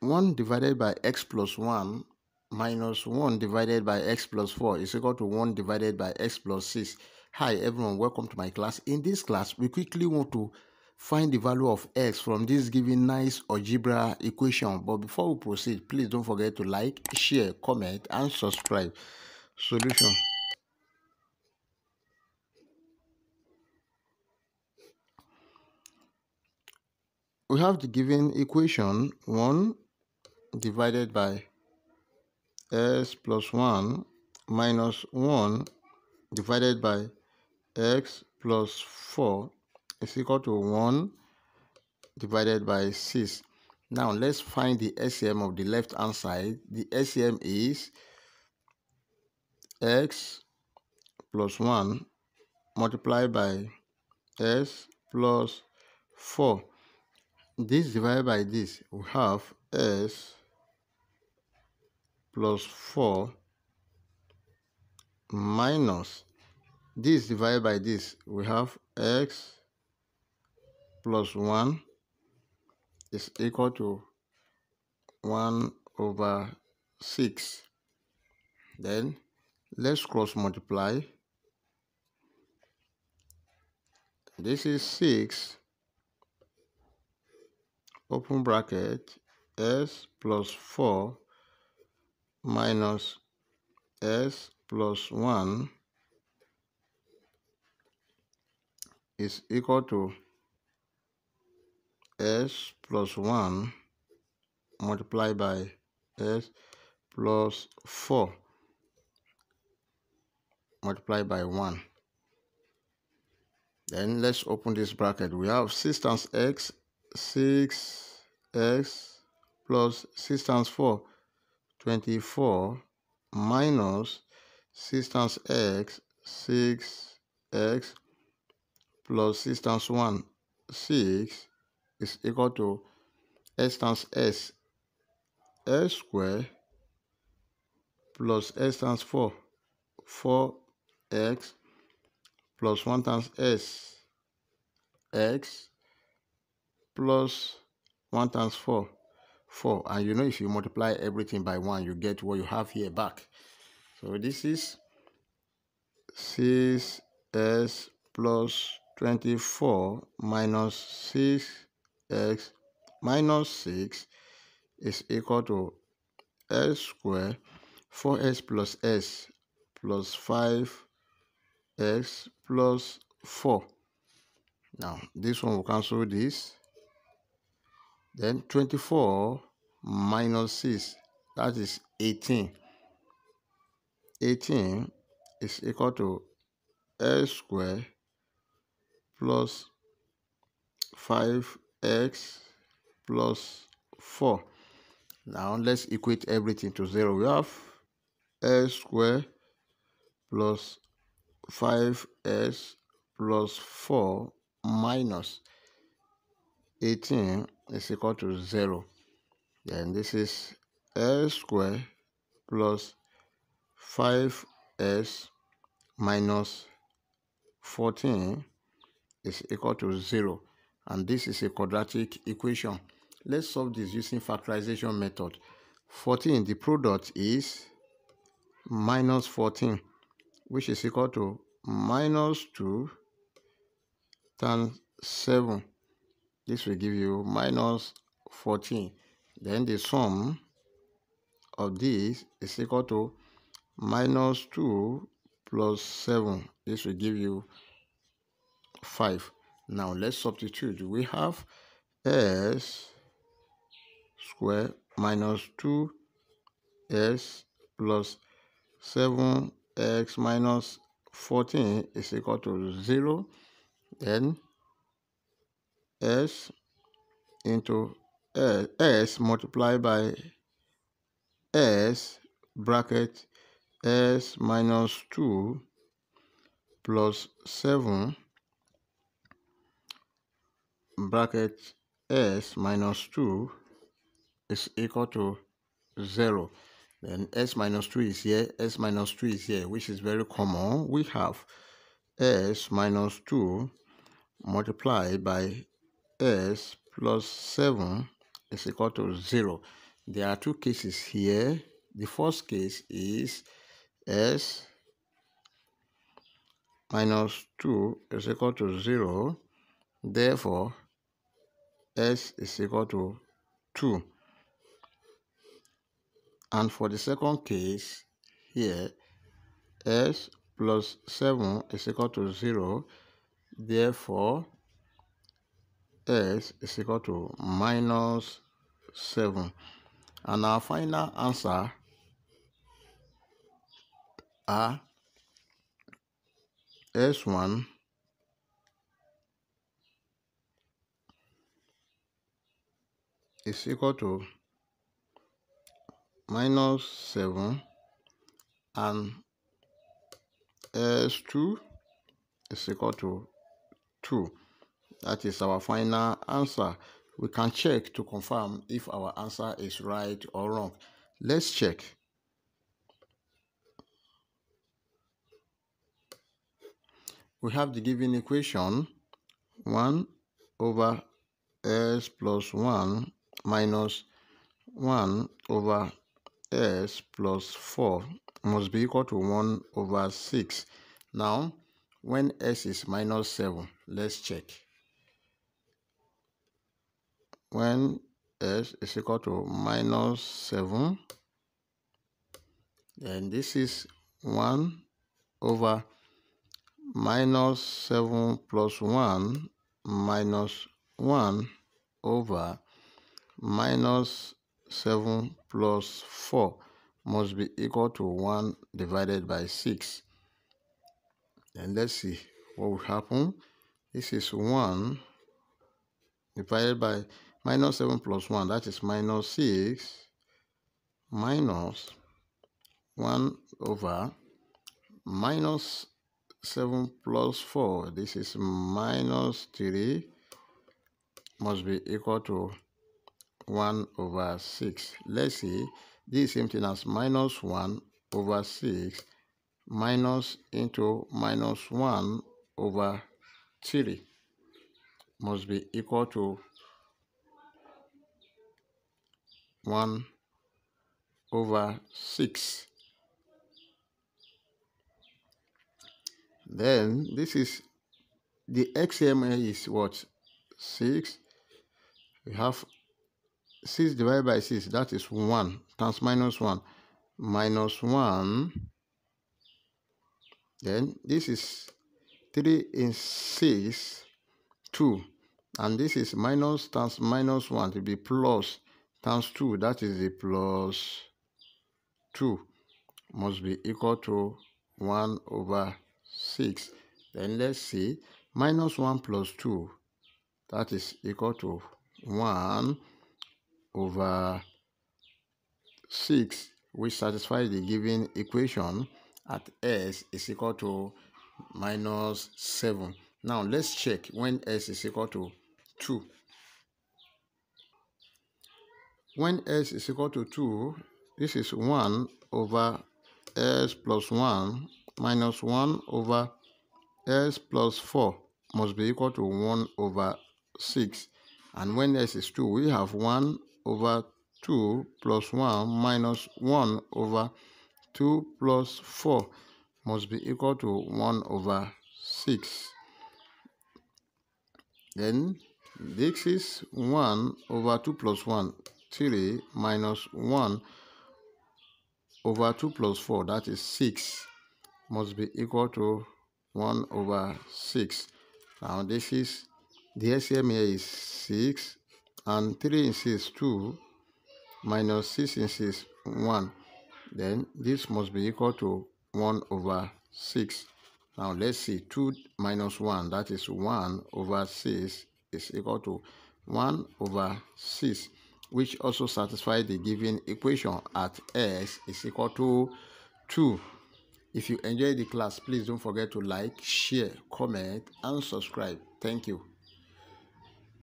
1 divided by x plus 1 minus 1 divided by x plus 4 is equal to 1 divided by x plus 6. Hi everyone, welcome to my class. In this class, we quickly want to find the value of x from this given nice algebra equation. But before we proceed, please don't forget to like, share, comment, and subscribe. Solution. We have the given equation 1 divided by x plus 1 minus 1 divided by x plus 4 is equal to 1 divided by 6. Now let's find the LCM of the left hand side. The LCM is x plus 1 multiplied by x plus 4. This divided by this, we have s plus 4 minus this divided by this, we have x plus 1 is equal to 1 over 6. Then let's cross multiply. This is 6 open bracket s plus 4 minus s plus 1 is equal to s plus 1 multiplied by s plus 4 multiplied by 1. Then let's open this bracket. We have 6 times x, 6x plus 6 times 4, 24 minus 6 times x, 6x plus 6 times 1, 6 is equal to x times s, s squared plus s times 4, 4x plus 1 times s, x plus 1 times 4, 4. And you know, if you multiply everything by 1, you get what you have here back. So this is 6s plus 24 minus 6x minus 6 is equal to s squared, 4s plus s plus 5x plus 4. Now, this one will cancel this. Then 24 minus 6, that is 18. 18 is equal to s squared plus 5x plus 4. Now let's equate everything to 0. We have s squared plus 5s plus 4 minus 18 is equal to 0. Then this is s squared plus 5s minus 14 is equal to 0. And this is a quadratic equation. Let's solve this using factorization method. 14, the product is minus 14, which is equal to minus 2 times 7. This will give you minus 14. Then the sum of this is equal to minus 2 plus 7. This will give you 5. Now let's substitute. We have s squared minus 2s plus 7x minus 14 is equal to 0. Then s into s multiplied by s bracket s minus 2 plus 7 bracket s minus 2 is equal to 0. Then s minus 2 is here, s minus 2 is here, which is very common. We have s minus 2 multiplied by s plus 7 is equal to 0. There are two cases here. The first case is s minus 2 is equal to 0. Therefore, s is equal to 2. And for the second case here, s plus 7 is equal to 0. Therefore, s is equal to minus 7. And our final answer are S1 is equal to minus 7 and S2 is equal to 2. That is our final answer. We can check to confirm if our answer is right or wrong. Let's check. We have the given equation 1 over s plus 1 minus 1 over s plus 4 must be equal to 1 over 6. Now, when s is minus 7, let's check. When s is equal to minus 7, then this is 1 over minus 7 plus 1 minus 1 over minus 7 plus 4 must be equal to 1 divided by 6. And let's see what will happen. This is 1 divided by minus 7 plus 1, that is minus 6, minus 1 over minus 7 plus 4, this is minus 3, must be equal to 1 over 6. Let's see, this is same thing as minus 1 over 6, minus into minus 1 over 3, must be equal to 1 over 6. Then this is the XMA is what? 6. We have 6 divided by 6, that is 1 times minus 1 minus 1. Then this is 3 in 6, 2, and this is minus times minus 1 to be plus times 2, that is the plus 2 must be equal to 1 over 6. Then let's see, minus 1 plus 2, that is equal to 1 over 6, which satisfies the given equation at s is equal to minus 7. Now let's check when s is equal to 2. When s is equal to 2, this is 1 over s plus 1 minus 1 over s plus 4 must be equal to 1 over 6. And when s is 2, we have 1 over 2 plus 1 minus 1 over 2 plus 4 must be equal to 1 over 6. Then this is 1 over 2 plus 1. 3 minus 1 over 2 plus 4, that is 6, must be equal to 1 over 6. Now this is, the LCM here is 6, and 3 in 6, 2, minus 6 in 6, 1. Then this must be equal to 1 over 6. Now let's see, 2 minus 1, that is 1 over 6, is equal to 1 over 6. Which also satisfies the given equation at s is equal to 2. If you enjoyed the class, please don't forget to like, share, comment, and subscribe. Thank you.